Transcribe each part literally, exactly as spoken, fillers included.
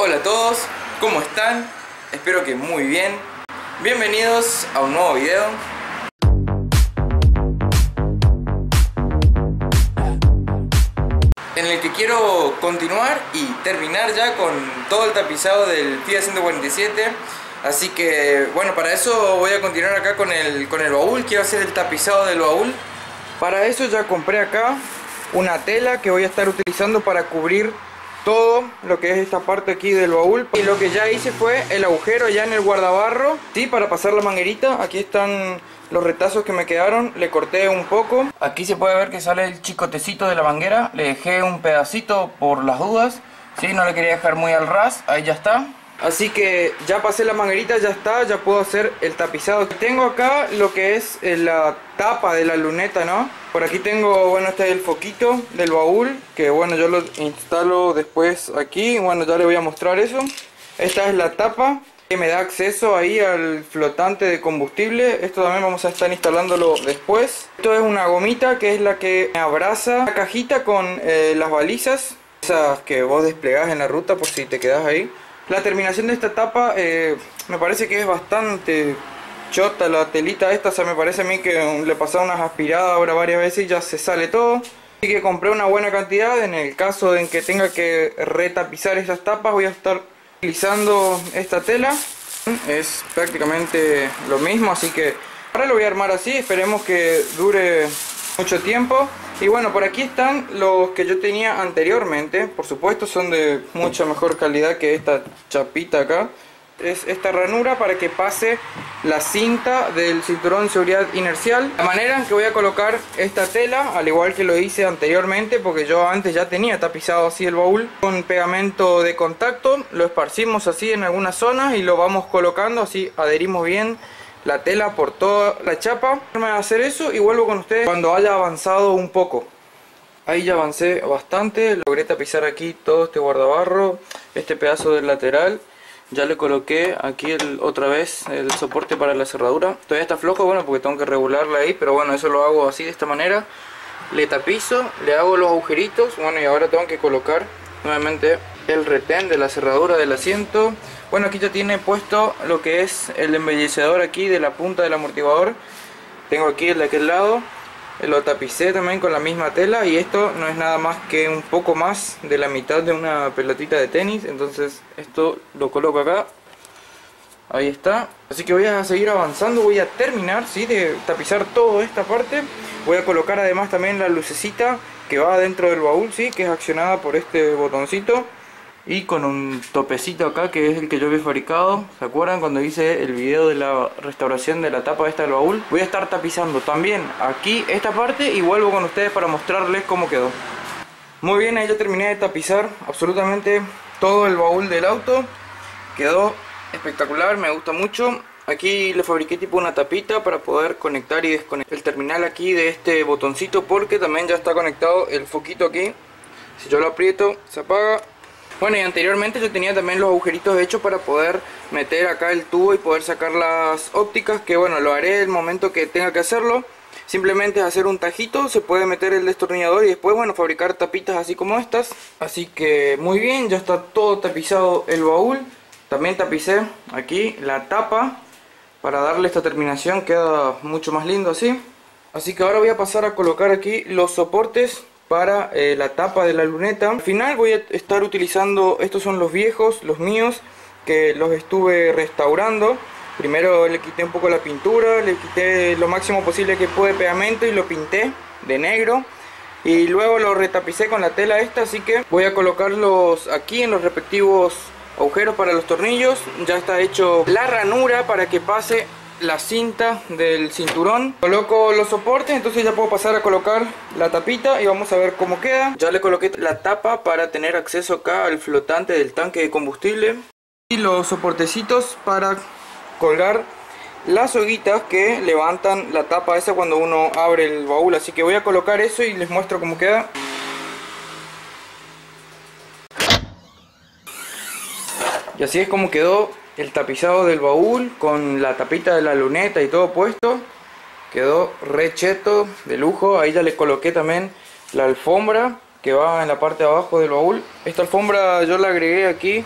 Hola a todos, ¿cómo están? Espero que muy bien. Bienvenidos a un nuevo video. En el que quiero continuar y terminar ya con todo el tapizado del Fiat ciento cuarenta y siete. Así que, bueno, para eso voy a continuar acá con el, con el baúl. Quiero hacer el tapizado del baúl. Para eso ya compré acá una tela que voy a estar utilizando para cubrir todo lo que es esta parte aquí del baúl. Y lo que ya hice fue el agujero ya en el guardabarro, sí, para pasar la manguerita. Aquí están los retazos que me quedaron, le corté un poco. Aquí se puede ver que sale el chicotecito de la manguera. Le dejé un pedacito por las dudas, sí, no le quería dejar muy al ras. Ahí ya está. Así que ya pasé la manguerita, ya está, ya puedo hacer el tapizado. Tengo acá lo que es la tapa de la luneta, ¿no? Por aquí tengo, bueno, este es el foquito del baúl, que bueno, yo lo instalo después aquí, bueno, ya le voy a mostrar eso. Esta es la tapa que me da acceso ahí al flotante de combustible. Esto también vamos a estar instalándolo después. Esto es una gomita que es la que abraza la cajita con eh, las balizas, esas que vos desplegás en la ruta por si te quedás ahí. La terminación de esta tapa eh, me parece que es bastante chota la telita esta, o sea, me parece a mí que le pasaba unas aspiradas ahora varias veces y ya se sale todo. Así que compré una buena cantidad. En el caso en que tenga que retapizar estas tapas voy a estar utilizando esta tela. Es prácticamente lo mismo, así que ahora lo voy a armar así, esperemos que dure mucho tiempo. Y bueno, por aquí están los que yo tenía anteriormente. Por supuesto son de mucha mejor calidad que esta chapita acá. Es esta ranura para que pase la cinta del cinturón de seguridad inercial. La manera en que voy a colocar esta tela, al igual que lo hice anteriormente, porque yo antes ya tenía tapizado así el baúl con pegamento de contacto, lo esparcimos así en algunas zonas y lo vamos colocando así, adherimos bien la tela por toda la chapa. Voy a hacer eso y vuelvo con ustedes cuando haya avanzado un poco. Ahí ya avancé bastante, logré tapizar aquí todo este guardabarro, este pedazo del lateral. Ya le coloqué aquí el, otra vez el soporte para la cerradura. Todavía está flojo, bueno, porque tengo que regularla ahí, pero bueno, eso lo hago así de esta manera. Le tapizo, le hago los agujeritos, bueno, y ahora tengo que colocar nuevamente el retén de la cerradura del asiento. Bueno, aquí ya tiene puesto lo que es el embellecedor aquí de la punta del amortiguador. Tengo aquí el de aquel lado, lo tapicé también con la misma tela, y esto no es nada más que un poco más de la mitad de una pelotita de tenis. Entonces esto lo coloco acá, ahí está. Así que voy a seguir avanzando, voy a terminar, ¿sí?, de tapizar toda esta parte. Voy a colocar además también la lucecita que va dentro del baúl, sí, que es accionada por este botoncito. Y con un topecito acá que es el que yo había fabricado. ¿Se acuerdan cuando hice el video de la restauración de la tapa esta del baúl? Voy a estar tapizando también aquí esta parte y vuelvo con ustedes para mostrarles cómo quedó. Muy bien, ahí ya terminé de tapizar absolutamente todo el baúl del auto. Quedó espectacular, me gusta mucho. Aquí le fabriqué tipo una tapita para poder conectar y desconectar el terminal aquí de este botoncito, porque también ya está conectado el foquito aquí. Si yo lo aprieto, se apaga. Bueno, y anteriormente yo tenía también los agujeritos hechos para poder meter acá el tubo y poder sacar las ópticas, que bueno, lo haré el momento que tenga que hacerlo. Simplemente es hacer un tajito, se puede meter el destornillador y después, bueno, fabricar tapitas así como estas. Así que muy bien, ya está todo tapizado el baúl. También tapicé aquí la tapa para darle esta terminación, queda mucho más lindo así. Así que ahora voy a pasar a colocar aquí los soportes para eh, la tapa de la luneta. Al final voy a estar utilizando, estos son los viejos, los míos, que los estuve restaurando. Primero le quité un poco la pintura, le quité lo máximo posible que pude pegamento y lo pinté de negro. Y luego lo retapicé con la tela esta, así que voy a colocarlos aquí en los respectivos agujeros para los tornillos. Ya está hecho la ranura para que pase la cinta del cinturón. Coloco los soportes, entonces ya puedo pasar a colocar la tapita y vamos a ver cómo queda. Ya le coloqué la tapa para tener acceso acá al flotante del tanque de combustible. Y los soportecitos para colgar las soguitas que levantan la tapa esa cuando uno abre el baúl. Así que voy a colocar eso y les muestro cómo queda. Y así es como quedó el tapizado del baúl con la tapita de la luneta y todo puesto. Quedó re cheto, de lujo. Ahí ya le coloqué también la alfombra que va en la parte de abajo del baúl. Esta alfombra yo la agregué aquí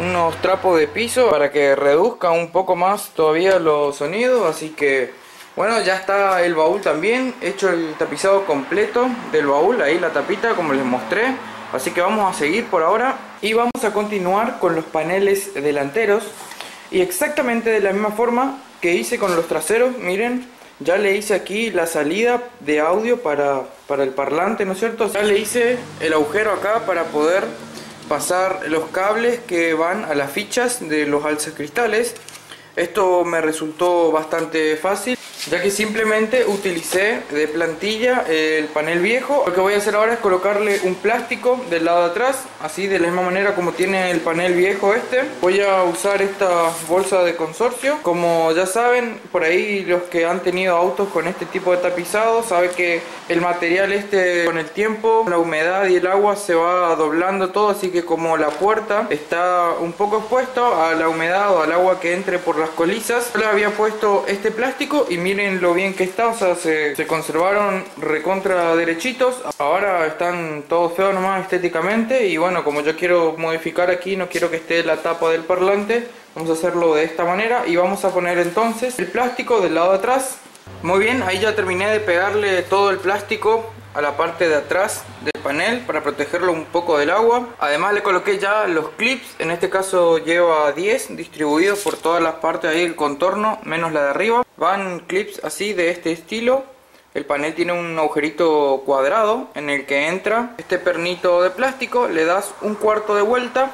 unos trapos de piso para que reduzca un poco más todavía los sonidos. Así que bueno, ya está el baúl también hecho, el tapizado completo del baúl, ahí la tapita como les mostré. Así que vamos a seguir por ahora y vamos a continuar con los paneles delanteros, y exactamente de la misma forma que hice con los traseros. Miren, ya le hice aquí la salida de audio para, para el parlante, ¿no es cierto? Ya le hice el agujero acá para poder pasar los cables que van a las fichas de los alzacristales. Esto me resultó bastante fácil, ya que simplemente utilicé de plantilla el panel viejo. Lo que voy a hacer ahora es colocarle un plástico del lado de atrás, así de la misma manera como tiene el panel viejo este. Voy a usar esta bolsa de consorcio. Como ya saben, por ahí los que han tenido autos con este tipo de tapizado saben que el material este con el tiempo, la humedad y el agua, se va doblando todo. Así que como la puerta está un poco expuesta a la humedad o al agua que entre por las colizas, yo le había puesto este plástico y miren Miren lo bien que está, o sea, se, se conservaron recontra derechitos. Ahora están todos feos nomás estéticamente. Y bueno, como yo quiero modificar aquí, no quiero que esté la tapa del parlante, vamos a hacerlo de esta manera. Y vamos a poner entonces el plástico del lado de atrás. Muy bien, ahí ya terminé de pegarle todo el plástico a la parte de atrás del panel para protegerlo un poco del agua. Además le coloqué ya los clips, en este caso lleva diez distribuidos por todas las partes ahí del contorno, menos la de arriba. Van clips así de este estilo. El panel tiene un agujerito cuadrado en el que entra este pernito de plástico, le das un cuarto de vuelta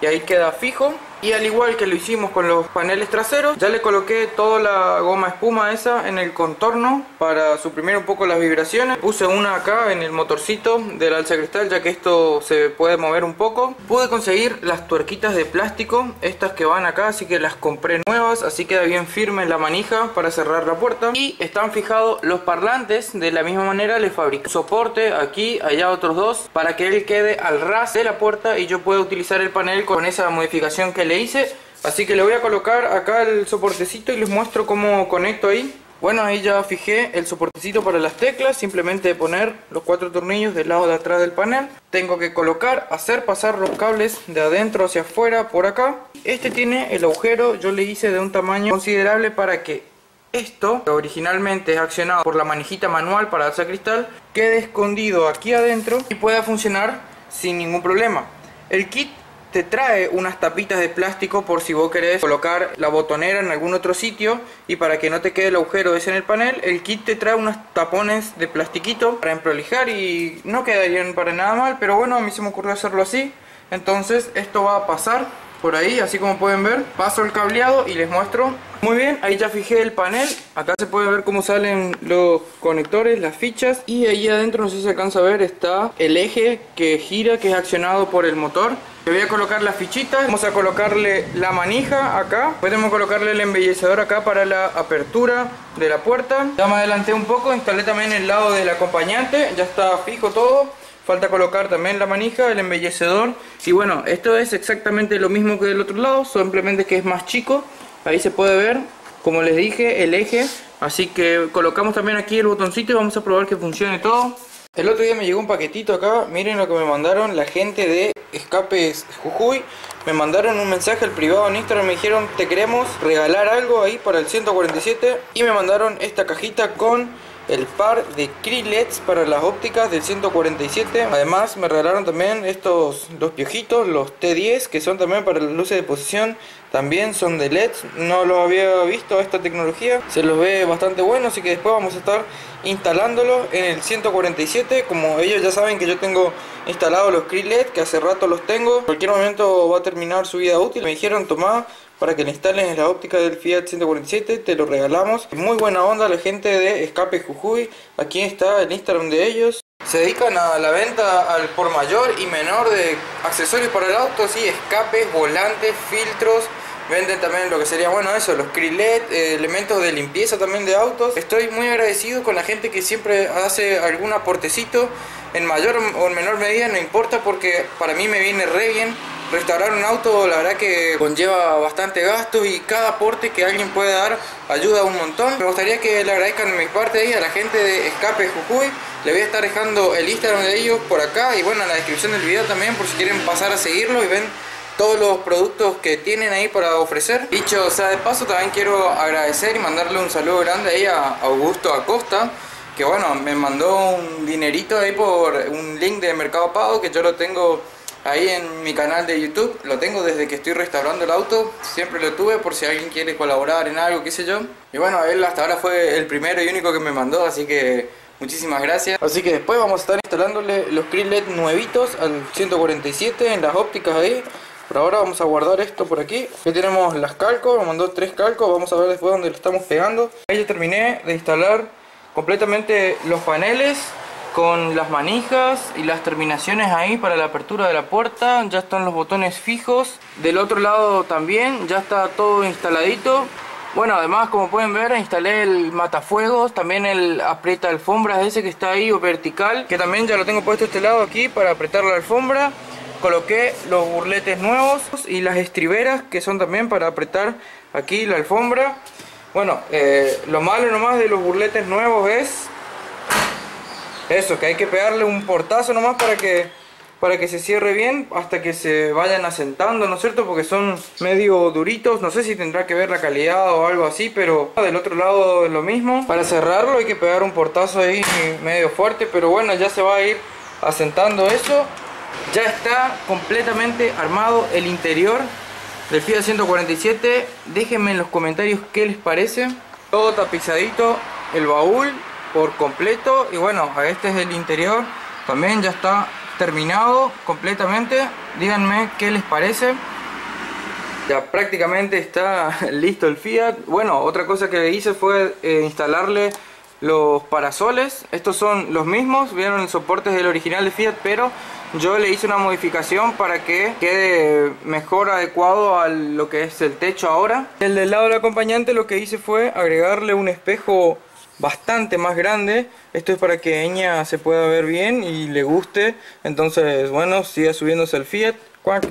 y ahí queda fijo. Y al igual que lo hicimos con los paneles traseros, ya le coloqué toda la goma espuma esa en el contorno para suprimir un poco las vibraciones. Puse una acá en el motorcito del alzacristal, ya que esto se puede mover un poco. Pude conseguir las tuerquitas de plástico, estas que van acá, así que las compré nuevas, así queda bien firme la manija para cerrar la puerta. Y están fijados los parlantes, de la misma manera le fabriqué soporte aquí, allá otros dos, para que él quede al ras de la puerta y yo pueda utilizar el panel con esa modificación que le hice. Así que le voy a colocar acá el soportecito y les muestro cómo conecto ahí. Bueno, ahí ya fijé el soportecito para las teclas, simplemente poner los cuatro tornillos del lado de atrás del panel. Tengo que colocar, hacer pasar los cables de adentro hacia afuera por acá. Este tiene el agujero, yo le hice de un tamaño considerable para que esto, que originalmente es accionado por la manijita manual para alzacristal, quede escondido aquí adentro y pueda funcionar sin ningún problema. El kit te trae unas tapitas de plástico por si vos querés colocar la botonera en algún otro sitio, y para que no te quede el agujero ese en el panel, el kit te trae unos tapones de plastiquito para emprolijar y no quedarían para nada mal, pero bueno, a mí se me ocurrió hacerlo así. Entonces esto va a pasar por ahí, así como pueden ver, paso el cableado y les muestro. Muy bien, ahí ya fijé el panel, acá se puede ver cómo salen los conectores, las fichas, y ahí adentro, no sé si se alcanza a ver, está el eje que gira, que es accionado por el motor. Le voy a colocar las fichitas, vamos a colocarle la manija acá, podemos colocarle el embellecedor acá para la apertura de la puerta. Ya me adelanté un poco, instalé también el lado del acompañante, ya está fijo todo. Falta colocar también la manija, el embellecedor. Y bueno, esto es exactamente lo mismo que del otro lado, simplemente que es más chico. Ahí se puede ver, como les dije, el eje. Así que colocamos también aquí el botoncito y vamos a probar que funcione todo. El otro día me llegó un paquetito acá, miren lo que me mandaron la gente de Escapes Jujuy. Me mandaron un mensaje al privado en Instagram, me dijeron te queremos regalar algo ahí para el ciento cuarenta y siete. Y me mandaron esta cajita con el par de Cree L E Ds para las ópticas del ciento cuarenta y siete. Además me regalaron también estos dos piojitos, los T diez, que son también para las luces de posición. También son de L E Ds, no los había visto esta tecnología. Se los ve bastante bueno, así que después vamos a estar instalándolos en el ciento cuarenta y siete. Como ellos ya saben que yo tengo instalados los Cree L E D, que hace rato los tengo, en cualquier momento va a terminar su vida útil. Me dijeron tomá, para que le instalen la óptica del Fiat ciento cuarenta y siete, te lo regalamos. Muy buena onda la gente de Escape Jujuy, aquí está el Instagram de ellos. Se dedican a la venta al por mayor y menor de accesorios para el auto, sí, escapes, volantes, filtros. Venden también lo que sería, bueno, eso, los Cree L E D, eh, elementos de limpieza también de autos. Estoy muy agradecido con la gente que siempre hace algún aportecito, en mayor o en menor medida, no importa, porque para mí me viene re bien. Restaurar un auto, la verdad que conlleva bastante gastos y cada aporte que alguien puede dar ayuda un montón. Me gustaría que le agradezcan de mi parte ahí a la gente de Escape Jujuy. Le voy a estar dejando el Instagram de ellos por acá y bueno, en la descripción del video también, por si quieren pasar a seguirlo y ven todos los productos que tienen ahí para ofrecer. Dicho sea de paso, también quiero agradecer y mandarle un saludo grande ahí a Augusto Acosta, que bueno, me mandó un dinerito ahí por un link de Mercado Pago, que yo lo tengo ahí en mi canal de YouTube. Lo tengo desde que estoy restaurando el auto, siempre lo tuve por si alguien quiere colaborar en algo, qué sé yo. Y bueno, él hasta ahora fue el primero y único que me mandó, así que muchísimas gracias. Así que después vamos a estar instalándole los Cree L E D nuevitos al ciento cuarenta y siete en las ópticas ahí. Por ahora vamos a guardar esto por aquí. Aquí tenemos las calcos, me mandó tres calcos, vamos a ver después dónde lo estamos pegando. Ahí yo terminé de instalar completamente los paneles con las manijas y las terminaciones ahí para la apertura de la puerta. Ya están los botones fijos. Del otro lado también ya está todo instaladito. Bueno, además, como pueden ver, instalé el matafuegos, también el aprieta alfombras ese que está ahí, o vertical, que también ya lo tengo puesto este lado aquí para apretar la alfombra. Coloqué los burletes nuevos y las estriberas, que son también para apretar aquí la alfombra. Bueno, eh, lo malo nomás de los burletes nuevos es eso, que hay que pegarle un portazo nomás para que, para que se cierre bien, hasta que se vayan asentando, ¿no es cierto? Porque son medio duritos, no sé si tendrá que ver la calidad o algo así, pero del otro lado es lo mismo. Para cerrarlo hay que pegar un portazo ahí medio fuerte, pero bueno, ya se va a ir asentando eso. Ya está completamente armado el interior del Fiat ciento cuarenta y siete. Déjenme en los comentarios qué les parece. Todo tapizadito, el baúl por completo, y bueno, este es el interior, también ya está terminado completamente. Díganme qué les parece. Ya prácticamente está listo el Fiat. Bueno, otra cosa que hice fue eh, instalarle los parasoles. Estos son los mismos, vieron el soporte del original de Fiat, pero yo le hice una modificación para que quede mejor adecuado a lo que es el techo ahora. El del lado del acompañante lo que hice fue agregarle un espejo bastante más grande. Esto es para que Eña se pueda ver bien y le guste. Entonces, bueno, siga subiéndose al Fiat. ¡Cuac!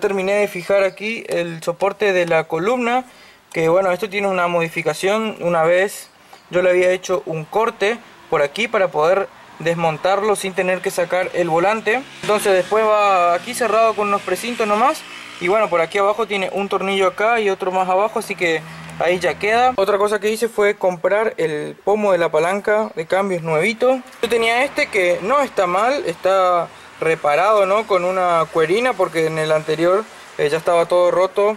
Terminé de fijar aquí el soporte de la columna, que bueno, esto tiene una modificación. Una vez yo le había hecho un corte por aquí para poder desmontarlo sin tener que sacar el volante. Entonces después va aquí cerrado con unos precintos nomás. Y bueno, por aquí abajo tiene un tornillo acá y otro más abajo, así que ahí ya queda. Otra cosa que hice fue comprar el pomo de la palanca de cambios nuevito. Yo tenía este que no está mal, está reparado, ¿no?, con una cuerina, porque en el anterior eh, ya estaba todo roto.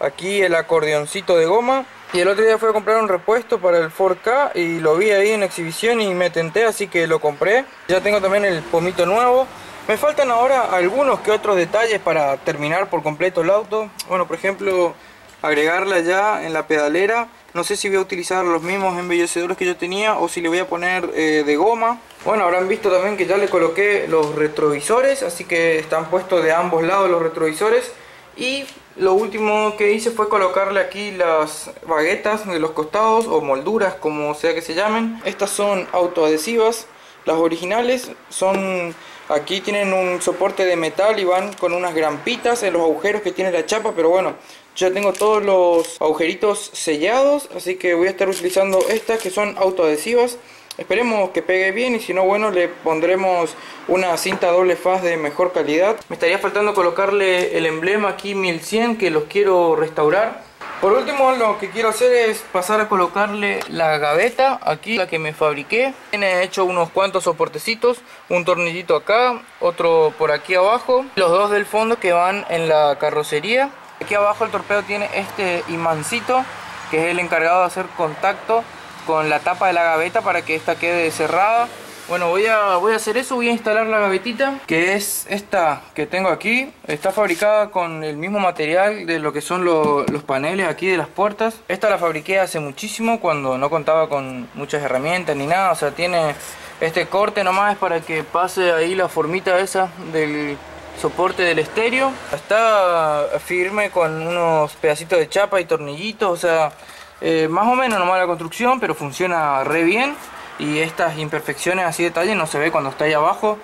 Aquí el acordeoncito de goma. Y el otro día fui a comprar un repuesto para el Ford K y lo vi ahí en exhibición y me tenté, así que lo compré. Ya tengo también el pomito nuevo. Me faltan ahora algunos que otros detalles para terminar por completo el auto. Bueno, por ejemplo, agregarla ya en la pedalera. No sé si voy a utilizar los mismos embellecedores que yo tenía o si le voy a poner eh, de goma. Bueno, habrán visto también que ya le coloqué los retrovisores, así que están puestos de ambos lados los retrovisores. Y lo último que hice fue colocarle aquí las baguetas de los costados, o molduras, como sea que se llamen. Estas son autoadhesivas. Las originales son, aquí tienen un soporte de metal y van con unas grampitas en los agujeros que tiene la chapa, pero bueno, ya tengo todos los agujeritos sellados, así que voy a estar utilizando estas que son autoadhesivas. Esperemos que pegue bien, y si no, bueno, le pondremos una cinta doble faz de mejor calidad. Me estaría faltando colocarle el emblema aquí mil cien, que los quiero restaurar. Por último, lo que quiero hacer es pasar a colocarle la gaveta, aquí la que me fabriqué. Tiene hecho unos cuantos soportecitos, un tornillito acá, otro por aquí abajo, los dos del fondo que van en la carrocería. Aquí abajo el torpedo tiene este imancito, que es el encargado de hacer contacto con la tapa de la gaveta para que esta quede cerrada. Bueno, voy a, voy a hacer eso, voy a instalar la gavetita, que es esta que tengo aquí. Está fabricada con el mismo material de lo que son lo, los paneles aquí de las puertas. Esta la fabriqué hace muchísimo, cuando no contaba con muchas herramientas ni nada. O sea, tiene este corte nomás para que pase ahí la formita esa del soporte del estéreo. Está firme con unos pedacitos de chapa y tornillitos, o sea, Eh, más o menos nomás la construcción, pero funciona re bien. Y estas imperfecciones así de detalle no se ve cuando está ahí abajo.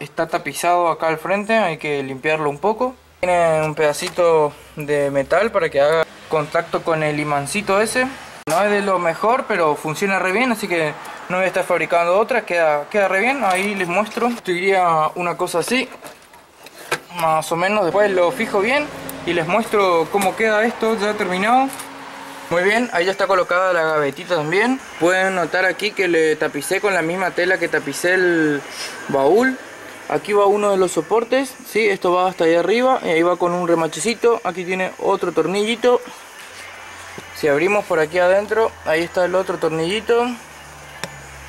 Está tapizado acá al frente, hay que limpiarlo un poco. Tiene un pedacito de metal para que haga contacto con el imancito ese. No es de lo mejor, pero funciona re bien, así que no voy a estar fabricando otra. Queda, queda re bien, ahí les muestro. Esto iría una cosa así. más o menos. Después lo fijo bien y les muestro cómo queda esto ya terminado. Muy bien, ahí ya está colocada la gavetita también. Pueden notar aquí que le tapicé con la misma tela que tapicé el baúl. Aquí va uno de los soportes, ¿sí? Esto va hasta ahí arriba y ahí va con un remachecito. Aquí tiene otro tornillito. Si abrimos por aquí adentro, ahí está el otro tornillito.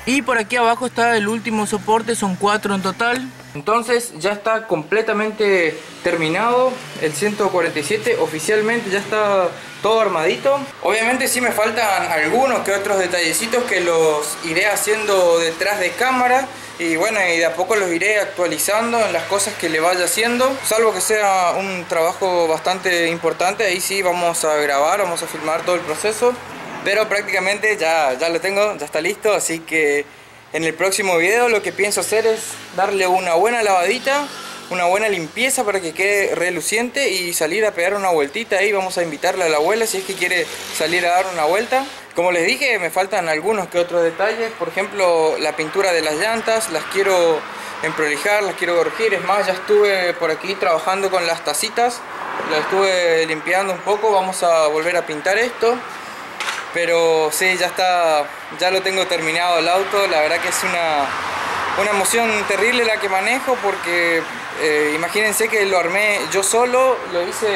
Y por aquí abajo está el último soporte, son cuatro en total. Entonces ya está completamente terminado el ciento cuarenta y siete, oficialmente ya está todo armadito. Obviamente sí me faltan algunos que otros detallecitos que los iré haciendo detrás de cámara. Y bueno, y de a poco los iré actualizando en las cosas que le vaya haciendo. Salvo que sea un trabajo bastante importante, ahí sí vamos a grabar, vamos a filmar todo el proceso. Pero prácticamente ya, ya lo tengo, ya está listo, así que en el próximo video lo que pienso hacer es darle una buena lavadita, una buena limpieza para que quede reluciente y salir a pegar una vueltita ahí. Vamos a invitarle a la abuela si es que quiere salir a dar una vuelta. Como les dije, me faltan algunos que otros detalles, por ejemplo la pintura de las llantas, las quiero emprolijar, las quiero corregir. Es más, ya estuve por aquí trabajando con las tacitas, las estuve limpiando un poco, vamos a volver a pintar esto. Pero sí, ya está, ya lo tengo terminado el auto. La verdad que es una, una emoción terrible la que manejo porque eh, imagínense que lo armé yo solo, lo hice,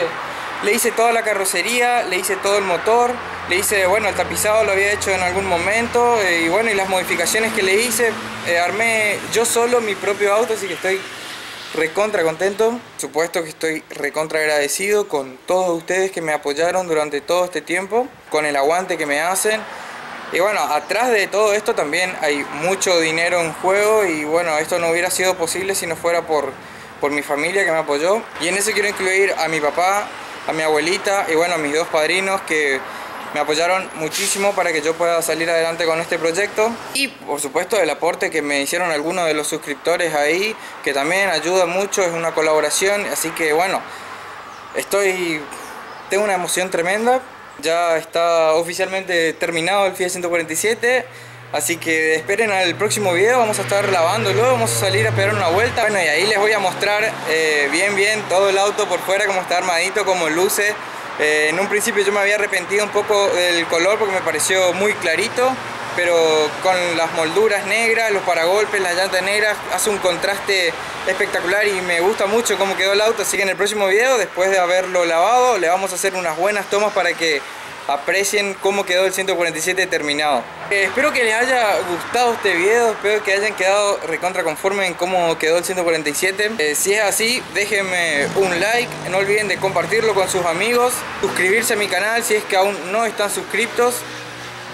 le hice toda la carrocería, le hice todo el motor, le hice, bueno, el tapizado lo había hecho en algún momento eh, y bueno, y las modificaciones que le hice, eh, armé yo solo mi propio auto, así que estoy recontra contento. Por supuesto que estoy recontra agradecido con todos ustedes que me apoyaron durante todo este tiempo, con el aguante que me hacen. Y bueno, atrás de todo esto también hay mucho dinero en juego y bueno, esto no hubiera sido posible si no fuera por, por mi familia que me apoyó. Y en eso quiero incluir a mi papá, a mi abuelita y bueno, a mis dos padrinos que me apoyaron muchísimo para que yo pueda salir adelante con este proyecto. Y por supuesto el aporte que me hicieron algunos de los suscriptores ahí, que también ayuda mucho, es una colaboración. Así que bueno, estoy, tengo una emoción tremenda. Ya está oficialmente terminado el Fiat ciento cuarenta y siete. Así que esperen al próximo video, vamos a estar lavando, luego vamos a salir a pegar una vuelta. Bueno, y ahí les voy a mostrar eh, bien bien todo el auto por fuera, cómo está armadito, cómo luce. Eh, en un principio yo me había arrepentido un poco del color porque me pareció muy clarito, pero con las molduras negras, los paragolpes, las llantas negras, hace un contraste espectacular y me gusta mucho cómo quedó el auto. Así que en el próximo video, después de haberlo lavado, le vamos a hacer unas buenas tomas para que aprecien cómo quedó el ciento cuarenta y siete terminado. Eh, espero que les haya gustado este video, espero que hayan quedado recontra conforme en cómo quedó el ciento cuarenta y siete. Eh, si es así, déjenme un like, no olviden de compartirlo con sus amigos, suscribirse a mi canal si es que aún no están suscriptos.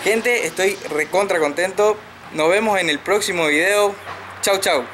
Gente, estoy recontra contento, nos vemos en el próximo video, chau chau.